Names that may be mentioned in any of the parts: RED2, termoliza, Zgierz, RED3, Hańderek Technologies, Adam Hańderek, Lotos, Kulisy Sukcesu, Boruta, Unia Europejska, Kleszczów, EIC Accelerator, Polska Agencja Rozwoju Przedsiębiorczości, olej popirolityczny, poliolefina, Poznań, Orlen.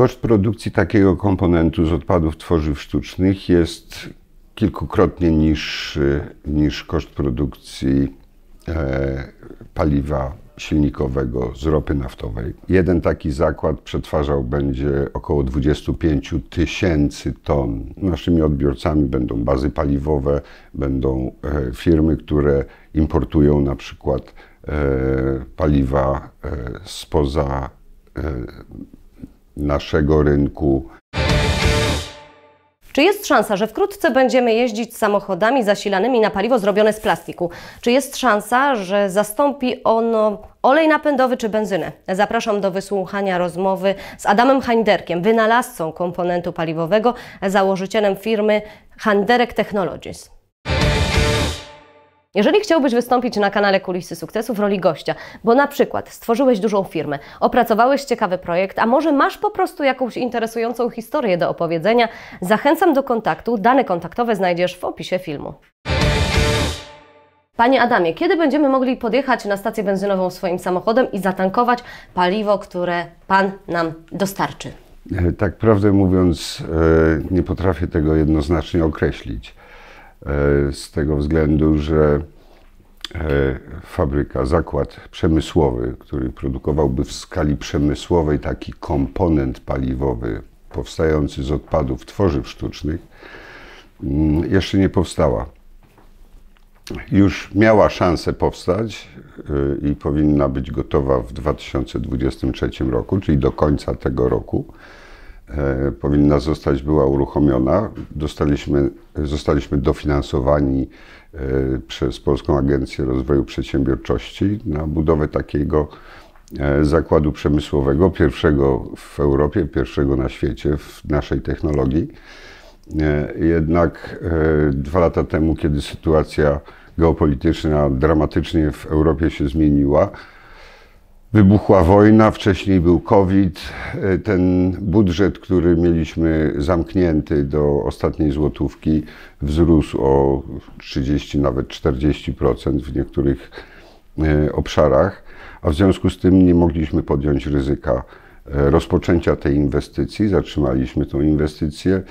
Koszt produkcji takiego komponentu z odpadów tworzyw sztucznych jest kilkukrotnie niż koszt produkcji paliwa silnikowego z ropy naftowej. Jeden taki zakład przetwarzał będzie około 25 tysięcy ton. Naszymi odbiorcami będą bazy paliwowe, będą firmy, które importują na przykład paliwa spoza naszego rynku. Czy jest szansa, że wkrótce będziemy jeździć samochodami zasilanymi na paliwo zrobione z plastiku? Czy jest szansa, że zastąpi ono olej napędowy czy benzynę? Zapraszam do wysłuchania rozmowy z Adamem Hańderkiem, wynalazcą komponentu paliwowego, założycielem firmy Hańderek Technologies. Jeżeli chciałbyś wystąpić na kanale Kulisy Sukcesu w roli gościa, bo na przykład stworzyłeś dużą firmę, opracowałeś ciekawy projekt, a może masz po prostu jakąś interesującą historię do opowiedzenia, zachęcam do kontaktu. Dane kontaktowe znajdziesz w opisie filmu. Panie Adamie, kiedy będziemy mogli podjechać na stację benzynową swoim samochodem i zatankować paliwo, które Pan nam dostarczy? Tak prawdę mówiąc, nie potrafię tego jednoznacznie określić. Z tego względu, że fabryka, zakład przemysłowy, który produkowałby w skali przemysłowej taki komponent paliwowy powstający z odpadów tworzyw sztucznych, jeszcze nie powstała. Już miała szansę powstać i powinna być gotowa w 2023 roku, czyli do końca tego roku. Powinna była uruchomiona. Zostaliśmy dofinansowani przez Polską Agencję Rozwoju Przedsiębiorczości na budowę takiego zakładu przemysłowego, pierwszego w Europie, pierwszego na świecie w naszej technologii. Jednak 2 lata temu, kiedy sytuacja geopolityczna dramatycznie w Europie się zmieniła, wybuchła wojna, wcześniej był COVID. Ten budżet, który mieliśmy zamknięty do ostatniej złotówki, wzrósł o 30, nawet 40% w niektórych obszarach, a w związku z tym nie mogliśmy podjąć ryzyka rozpoczęcia tej inwestycji. Zatrzymaliśmy tą inwestycję.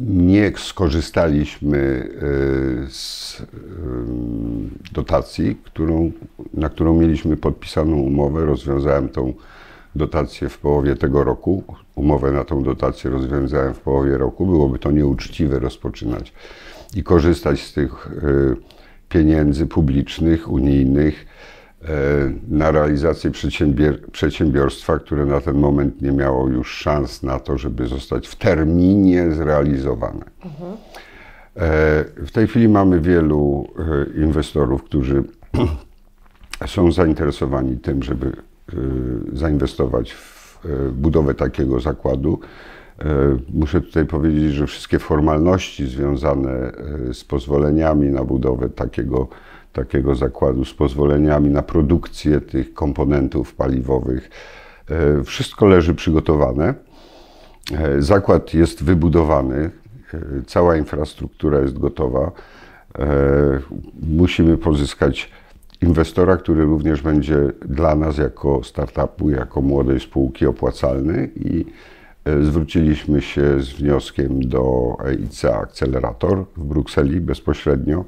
Nie skorzystaliśmy z dotacji, na którą mieliśmy podpisaną umowę. Rozwiązałem tą dotację w połowie tego roku. Umowę na tą dotację rozwiązałem w połowie roku. Byłoby to nieuczciwe rozpoczynać i korzystać z tych pieniędzy publicznych, unijnych na realizację przedsiębiorstwa, które na ten moment nie miało już szans na to, żeby zostać w terminie zrealizowane. W tej chwili mamy wielu inwestorów, którzy są zainteresowani tym, żeby zainwestować w budowę takiego zakładu. Muszę tutaj powiedzieć, że wszystkie formalności związane z pozwoleniami na budowę takiego zakładu, z pozwoleniami na produkcję tych komponentów paliwowych. Wszystko leży przygotowane. Zakład jest wybudowany, cała infrastruktura jest gotowa. Musimy pozyskać inwestora, który również będzie dla nas jako startupu, jako młodej spółki opłacalny i zwróciliśmy się z wnioskiem do EIC Accelerator w Brukseli bezpośrednio.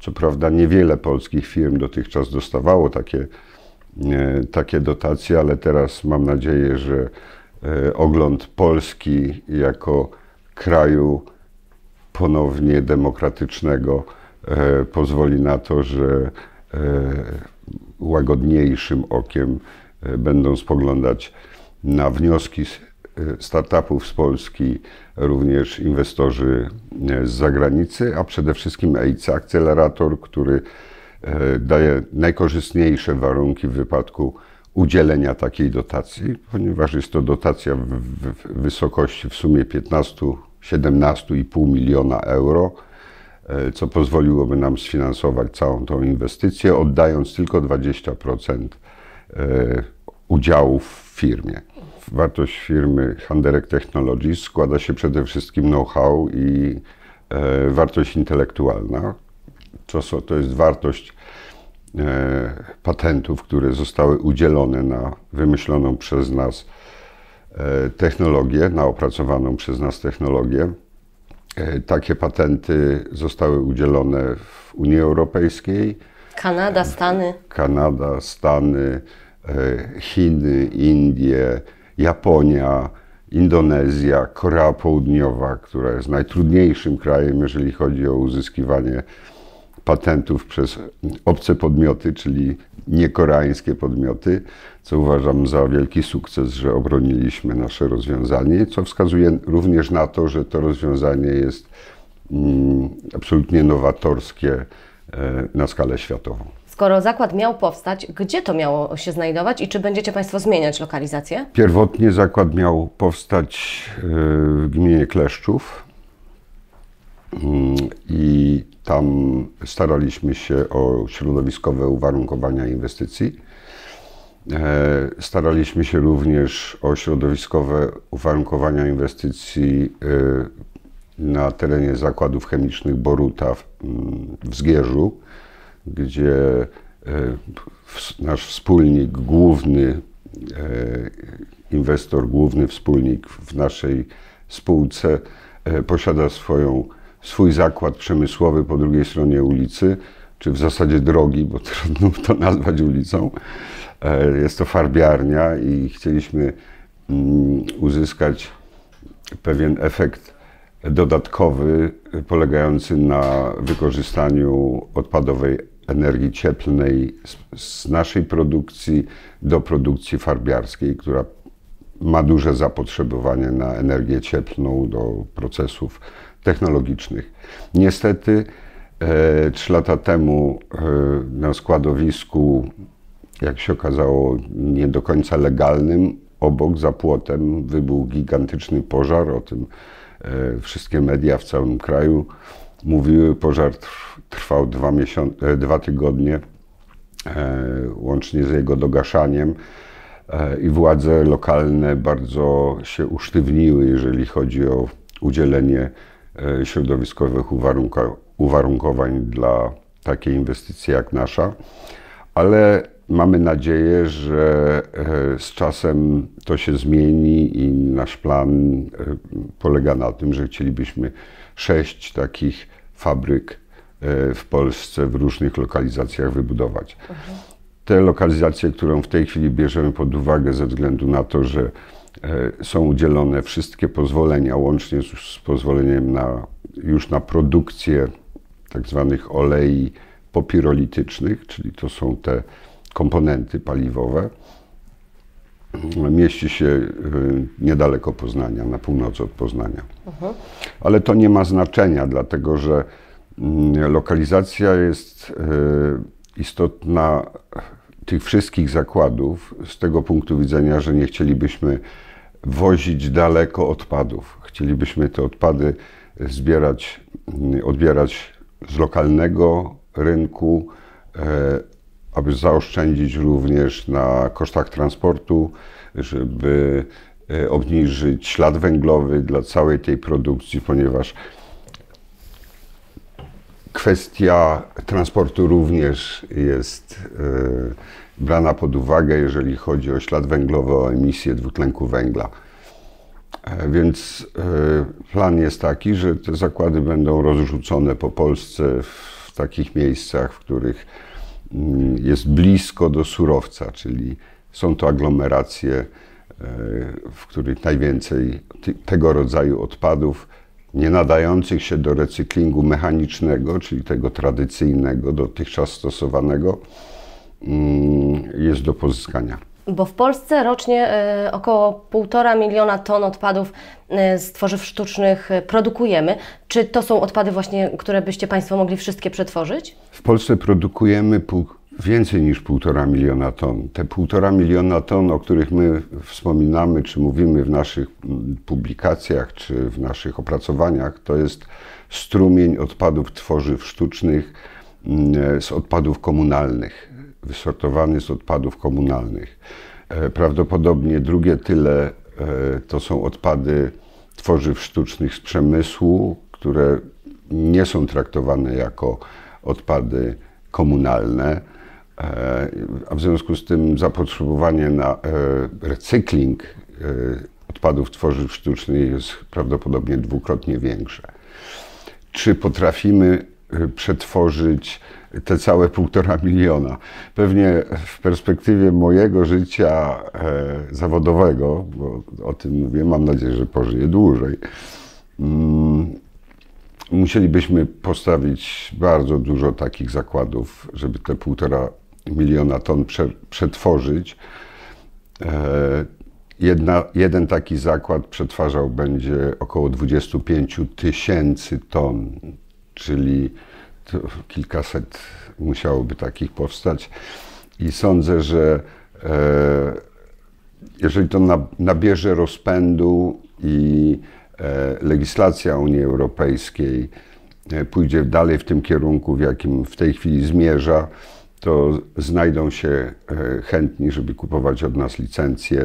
Co prawda niewiele polskich firm dotychczas dostawało takie dotacje, ale teraz mam nadzieję, że ogląd Polski jako kraju ponownie demokratycznego pozwoli na to, że łagodniejszym okiem będą spoglądać na wnioski startupów z Polski, również inwestorzy z zagranicy, a przede wszystkim EIC Accelerator, który daje najkorzystniejsze warunki w wypadku udzielenia takiej dotacji, ponieważ jest to dotacja w wysokości w sumie 17,5 miliona euro, co pozwoliłoby nam sfinansować całą tą inwestycję, oddając tylko 20% udziałów w firmie. Wartość firmy Hańderek Technologies składa się przede wszystkim know-how i wartość intelektualna. To jest wartość patentów, które zostały udzielone na wymyśloną przez nas technologię, na opracowaną przez nas technologię. Takie patenty zostały udzielone w Unii Europejskiej. Kanada, Stany. Kanada, Stany, Chiny, Indie, Japonia, Indonezja, Korea Południowa, która jest najtrudniejszym krajem, jeżeli chodzi o uzyskiwanie patentów przez obce podmioty, czyli niekoreańskie podmioty, co uważam za wielki sukces, że obroniliśmy nasze rozwiązanie, co wskazuje również na to, że to rozwiązanie jest absolutnie nowatorskie na skalę światową. Skoro zakład miał powstać, gdzie to miało się znajdować i czy będziecie Państwo zmieniać lokalizację? Pierwotnie zakład miał powstać w gminie Kleszczów i tam staraliśmy się o środowiskowe uwarunkowania inwestycji. Staraliśmy się również o środowiskowe uwarunkowania inwestycji na terenie zakładów chemicznych Boruta w Zgierzu, gdzie nasz wspólnik główny, inwestor główny, wspólnik w naszej spółce posiada swój zakład przemysłowy po drugiej stronie ulicy, czy w zasadzie drogi, bo trudno to nazwać ulicą. Jest to farbiarnia i chcieliśmy uzyskać pewien efekt dodatkowy, polegający na wykorzystaniu odpadowej energii cieplnej z naszej produkcji do produkcji farbiarskiej, która ma duże zapotrzebowanie na energię cieplną do procesów technologicznych. Niestety 3 lata temu na składowisku, jak się okazało, nie do końca legalnym, obok, za płotem, wybuchł gigantyczny pożar. O tym wszystkie media w całym kraju mówiły. Pożar trwał 2 tygodnie, łącznie z jego dogaszaniem. I władze lokalne bardzo się usztywniły, jeżeli chodzi o udzielenie środowiskowych uwarunkowań dla takiej inwestycji jak nasza. Ale mamy nadzieję, że z czasem to się zmieni i nasz plan polega na tym, że chcielibyśmy 6 takich fabryk w Polsce w różnych lokalizacjach wybudować. Te lokalizacje, którą w tej chwili bierzemy pod uwagę ze względu na to, że są udzielone wszystkie pozwolenia, łącznie z pozwoleniem już na produkcję tak zwanych olei popirolitycznych, czyli to są te komponenty paliwowe, mieści się niedaleko Poznania, na północy od Poznania. Ale to nie ma znaczenia, dlatego że lokalizacja jest istotna tych wszystkich zakładów z tego punktu widzenia, że nie chcielibyśmy wozić daleko odpadów. Chcielibyśmy te odpady zbierać, odbierać z lokalnego rynku, aby zaoszczędzić również na kosztach transportu, żeby obniżyć ślad węglowy dla całej tej produkcji, ponieważ kwestia transportu również jest brana pod uwagę, jeżeli chodzi o ślad węglowy, o emisję dwutlenku węgla. Więc plan jest taki, że te zakłady będą rozrzucone po Polsce w takich miejscach, w których jest blisko do surowca, czyli są to aglomeracje, w których najwięcej tego rodzaju odpadów nie nadających się do recyklingu mechanicznego, czyli tego tradycyjnego, dotychczas stosowanego, jest do pozyskania. Bo w Polsce rocznie około 1,5 miliona ton odpadów z tworzyw sztucznych produkujemy. Czy to są odpady właśnie, które byście Państwo mogli wszystkie przetworzyć? W Polsce produkujemy więcej niż 1,5 miliona ton. Te 1,5 miliona ton, o których my wspominamy, czy mówimy w naszych publikacjach, czy w naszych opracowaniach, to jest strumień odpadów tworzyw sztucznych z odpadów komunalnych, wysortowany z odpadów komunalnych. Prawdopodobnie drugie tyle to są odpady tworzyw sztucznych z przemysłu, które nie są traktowane jako odpady komunalne. a w związku z tym zapotrzebowanie na recykling odpadów tworzyw sztucznych jest prawdopodobnie dwukrotnie większe. Czy potrafimy przetworzyć te całe 1,5 miliona? Pewnie w perspektywie mojego życia zawodowego, bo o tym mówię, mam nadzieję, że pożyję dłużej, musielibyśmy postawić bardzo dużo takich zakładów, żeby te 1,5 miliona ton przetworzyć. Jeden taki zakład przetwarzał będzie około 25 000 ton, czyli kilkaset musiałoby takich powstać. I sądzę, że jeżeli to nabierze rozpędu i legislacja Unii Europejskiej pójdzie dalej w tym kierunku, w jakim w tej chwili zmierza, to znajdą się chętni, żeby kupować od nas licencje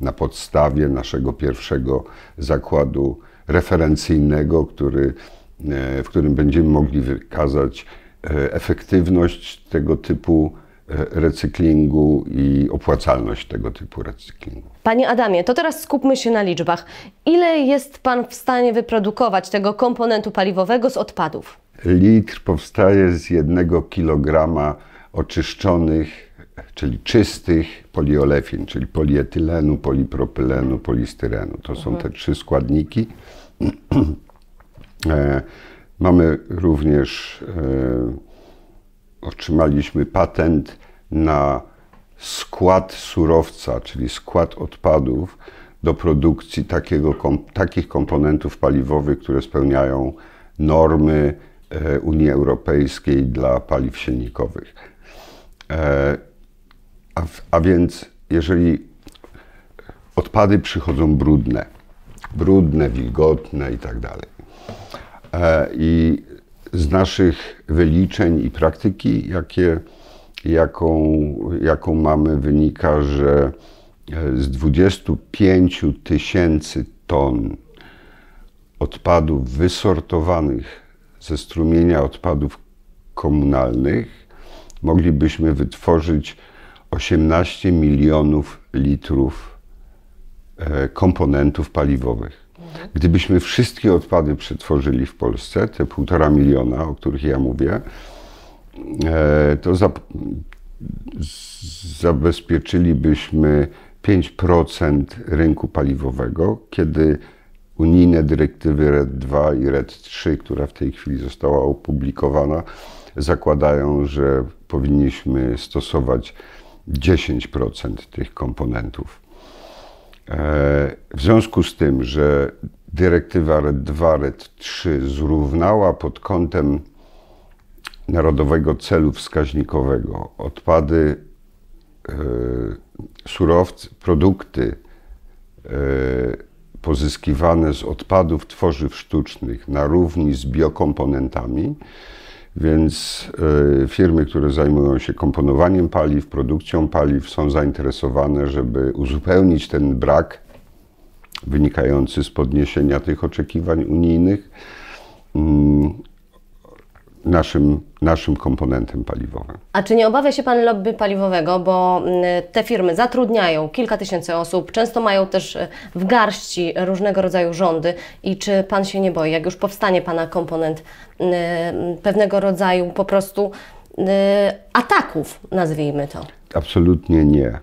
na podstawie naszego pierwszego zakładu referencyjnego, w którym będziemy mogli wykazać efektywność tego typu recyklingu i opłacalność tego typu recyklingu. Panie Adamie, to teraz skupmy się na liczbach. Ile jest Pan w stanie wyprodukować tego komponentu paliwowego z odpadów? Litr powstaje z 1 kilograma oczyszczonych, czyli czystych poliolefin, czyli polietylenu, polipropylenu, polistyrenu. To są te trzy składniki. Mamy również, otrzymaliśmy patent na skład surowca, czyli skład odpadów do produkcji takich komponentów paliwowych, które spełniają normy Unii Europejskiej dla paliw silnikowych. A więc jeżeli odpady przychodzą brudne, wilgotne i tak dalej. I z naszych wyliczeń i praktyki, jaką mamy, wynika, że z 25 000 ton odpadów wysortowanych ze strumienia odpadów komunalnych moglibyśmy wytworzyć 18 milionów litrów komponentów paliwowych. Gdybyśmy wszystkie odpady przetworzyli w Polsce, te 1,5 miliona, o których ja mówię, to zabezpieczylibyśmy 5% rynku paliwowego, kiedy unijne dyrektywy RED2 i RED3, która w tej chwili została opublikowana, zakładają, że powinniśmy stosować 10% tych komponentów. W związku z tym, że dyrektywa RED2, RED3 zrównała pod kątem narodowego celu wskaźnikowego odpady, surowce, produkty pozyskiwane z odpadów tworzyw sztucznych na równi z biokomponentami, więc firmy, które zajmują się komponowaniem paliw, produkcją paliw, są zainteresowane, żeby uzupełnić ten brak wynikający z podniesienia tych oczekiwań unijnych naszym komponentem paliwowym. A czy nie obawia się Pan lobby paliwowego, bo te firmy zatrudniają kilka tysięcy osób, często mają też w garści różnego rodzaju rządy i czy Pan się nie boi, jak już powstanie Pana komponent pewnego rodzaju po prostu ataków, nazwijmy to? Absolutnie nie.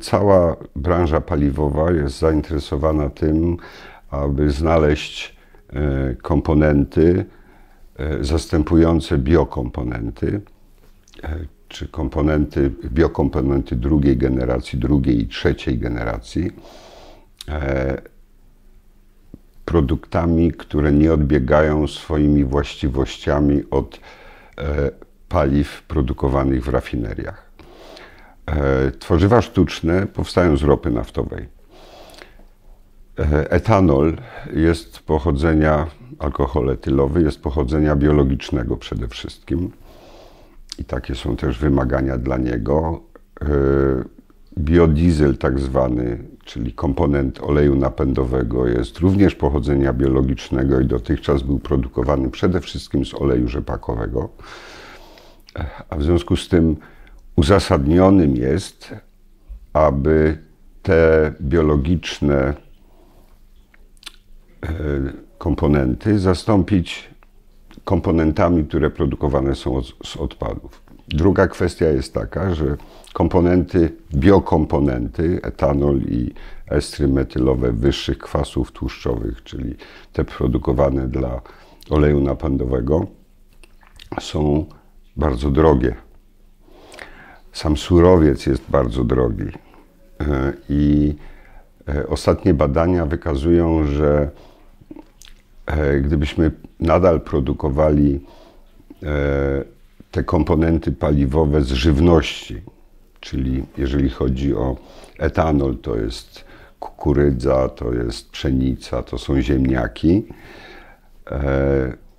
Cała branża paliwowa jest zainteresowana tym, aby znaleźć komponenty zastępujące biokomponenty, czy biokomponenty drugiej generacji, drugiej i trzeciej generacji, produktami, które nie odbiegają swoimi właściwościami od paliw produkowanych w rafineriach. Tworzywa sztuczne powstają z ropy naftowej. Etanol jest pochodzenia, alkohol etylowy jest pochodzenia biologicznego przede wszystkim i takie są też wymagania dla niego. Biodiesel tak zwany, czyli komponent oleju napędowego, jest również pochodzenia biologicznego i dotychczas był produkowany przede wszystkim z oleju rzepakowego. a w związku z tym uzasadnionym jest, aby te biologiczne komponenty zastąpić komponentami, które produkowane są z odpadów. Druga kwestia jest taka, że komponenty, biokomponenty, etanol i estry metylowe wyższych kwasów tłuszczowych, czyli te produkowane dla oleju napędowego, są bardzo drogie. Sam surowiec jest bardzo drogi i ostatnie badania wykazują, że gdybyśmy nadal produkowali te komponenty paliwowe z żywności, czyli jeżeli chodzi o etanol, to jest kukurydza, to jest pszenica, to są ziemniaki.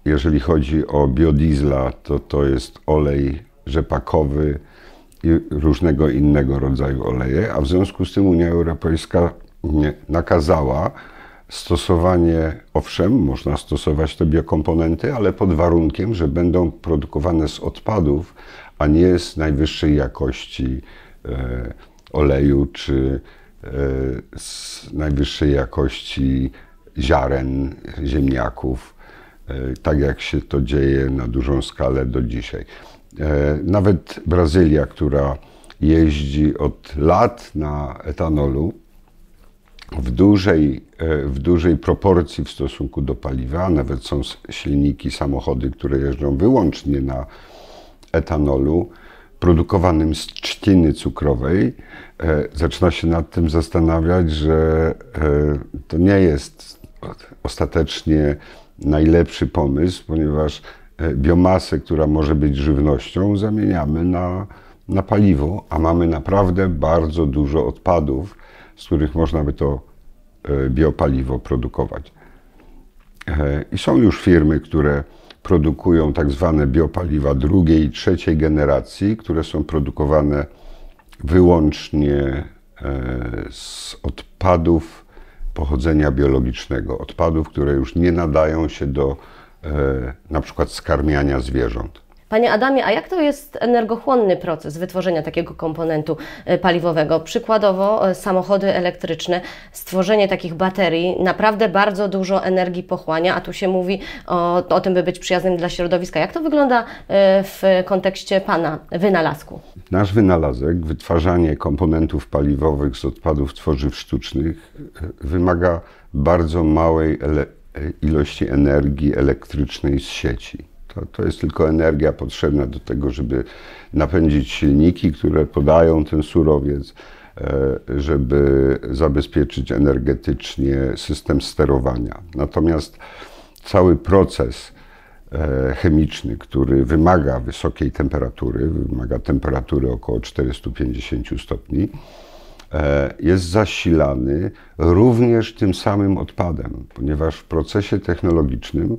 Jeżeli chodzi o biodiesla, to jest olej rzepakowy i różnego innego rodzaju oleje, a w związku z tym Unia Europejska nakazała stosowanie, owszem, można stosować te biokomponenty, ale pod warunkiem, że będą produkowane z odpadów, a nie z najwyższej jakości oleju czy z najwyższej jakości ziaren, ziemniaków, tak jak się to dzieje na dużą skalę do dzisiaj. Nawet Brazylia, która jeździ od lat na etanolu, w dużej proporcji w stosunku do paliwa, nawet są silniki, samochody, które jeżdżą wyłącznie na etanolu, produkowanym z trzciny cukrowej, zaczyna się nad tym zastanawiać, że to nie jest ostatecznie najlepszy pomysł, ponieważ biomasę, która może być żywnością, zamieniamy na paliwo, a mamy naprawdę bardzo dużo odpadów, z których można by to biopaliwo produkować. I są już firmy, które produkują tak zwane biopaliwa drugiej i trzeciej generacji, które są produkowane wyłącznie z odpadów pochodzenia biologicznego, odpadów, które już nie nadają się do na przykład skarmiania zwierząt. Panie Adamie, a jak to jest energochłonny proces wytworzenia takiego komponentu paliwowego? Przykładowo samochody elektryczne, stworzenie takich baterii naprawdę bardzo dużo energii pochłania, a tu się mówi o tym, by być przyjaznym dla środowiska. Jak to wygląda w kontekście Pana wynalazku? Nasz wynalazek, wytwarzanie komponentów paliwowych z odpadów tworzyw sztucznych, wymaga bardzo małej ilości energii elektrycznej z sieci. To jest tylko energia potrzebna do tego, żeby napędzić silniki, które podają ten surowiec, żeby zabezpieczyć energetycznie system sterowania. Natomiast cały proces chemiczny, który wymaga wysokiej temperatury, wymaga temperatury około 450 stopni, jest zasilany również tym samym odpadem, ponieważ w procesie technologicznym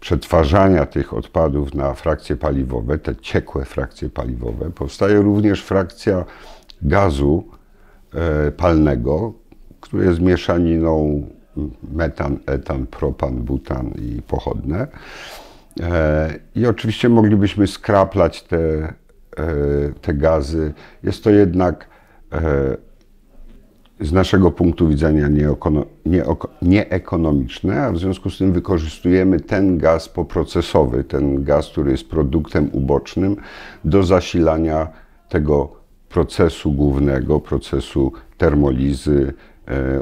przetwarzania tych odpadów na frakcje paliwowe, te ciekłe frakcje paliwowe, powstaje również frakcja gazu palnego, który jest mieszaniną metan, etan, propan, butan i pochodne. I oczywiście moglibyśmy skraplać te gazy. Jest to jednak z naszego punktu widzenia nieekonomiczne, a w związku z tym wykorzystujemy ten gaz poprocesowy, ten gaz, który jest produktem ubocznym do zasilania tego procesu głównego, procesu termolizy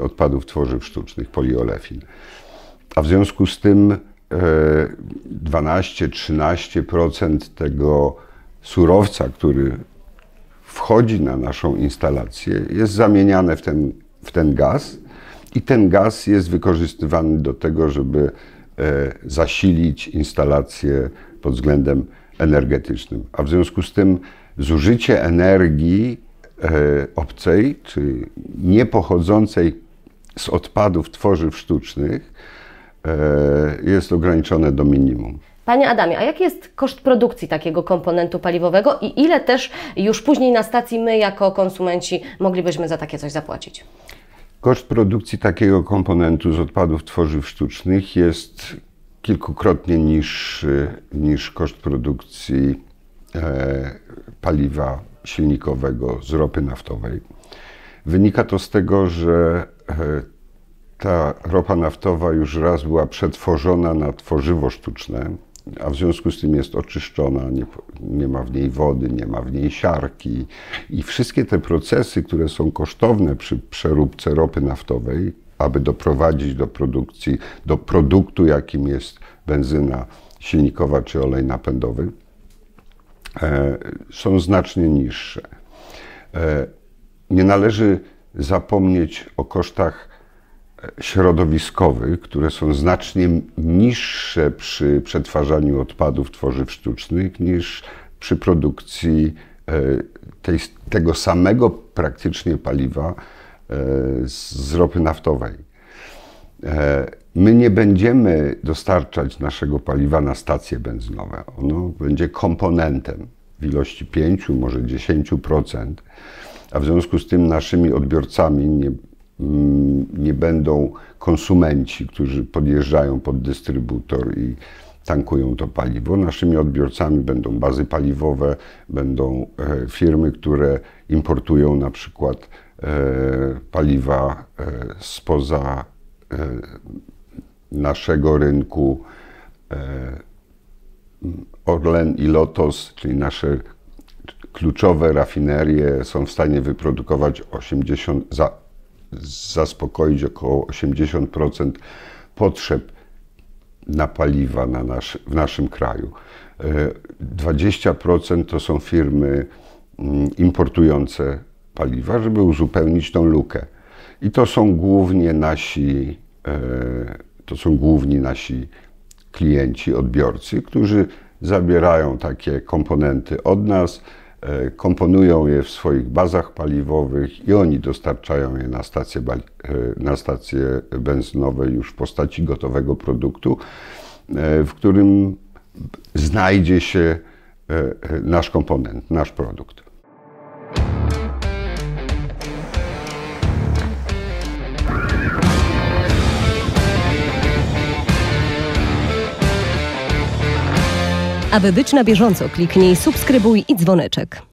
odpadów tworzyw sztucznych, poliolefin. A w związku z tym 12–13% tego surowca, który wchodzi na naszą instalację, jest zamieniane w ten gaz i ten gaz jest wykorzystywany do tego, żeby zasilić instalację pod względem energetycznym. A w związku z tym zużycie energii obcej, czy nie pochodzącej z odpadów tworzyw sztucznych, jest ograniczone do minimum. Panie Adamie, a jaki jest koszt produkcji takiego komponentu paliwowego i ile też już później na stacji my jako konsumenci moglibyśmy za takie coś zapłacić? Koszt produkcji takiego komponentu z odpadów tworzyw sztucznych jest kilkukrotnie niższy niż koszt produkcji paliwa silnikowego z ropy naftowej. Wynika to z tego, że ta ropa naftowa już raz była przetworzona na tworzywo sztuczne, a w związku z tym jest oczyszczona, nie ma w niej wody, nie ma w niej siarki i wszystkie te procesy, które są kosztowne przy przeróbce ropy naftowej, aby doprowadzić do produkcji, do produktu, jakim jest benzyna silnikowa czy olej napędowy, są znacznie niższe. Nie należy zapomnieć o kosztach środowiskowych, które są znacznie niższe przy przetwarzaniu odpadów tworzyw sztucznych niż przy produkcji tego samego praktycznie paliwa z ropy naftowej. My nie będziemy dostarczać naszego paliwa na stacje benzynowe. Ono będzie komponentem w ilości 5, może 10%, a w związku z tym naszymi odbiorcami nie będą konsumenci, którzy podjeżdżają pod dystrybutor i tankują to paliwo. Naszymi odbiorcami będą bazy paliwowe, będą firmy, które importują na przykład paliwa spoza naszego rynku. Orlen i Lotos, czyli nasze kluczowe rafinerie, są w stanie wyprodukować zaspokoić około 80% potrzeb na paliwa w naszym kraju. 20% to są firmy importujące paliwa, żeby uzupełnić tą lukę. I to są głównie nasi klienci, odbiorcy, którzy zabierają takie komponenty od nas, komponują je w swoich bazach paliwowych i oni dostarczają je na stacje benzynowe już w postaci gotowego produktu, w którym znajdzie się nasz komponent, nasz produkt. Aby być na bieżąco, kliknij subskrybuj i dzwoneczek.